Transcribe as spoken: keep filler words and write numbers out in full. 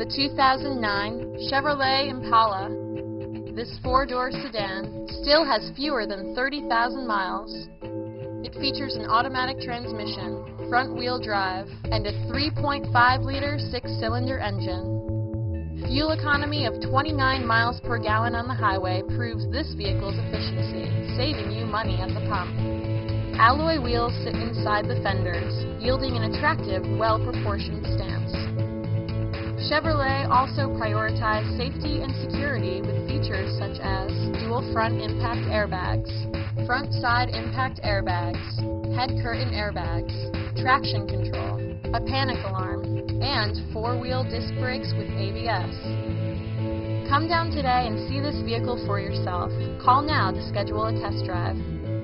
The two thousand nine Chevrolet Impala. This four-door sedan still has fewer than thirty thousand miles. It features an automatic transmission, front-wheel drive, and a three point five liter six-cylinder engine. Fuel economy of twenty-nine miles per gallon on the highway proves this vehicle's efficiency, saving you money at the pump. Alloy wheels sit inside the fenders, yielding an attractive, well-proportioned stance. Chevrolet also prioritized safety and security with features such as dual front impact airbags, front side impact airbags, head curtain airbags, traction control, a panic alarm, and four-wheel disc brakes with A B S. Come down today and see this vehicle for yourself. Call now to schedule a test drive.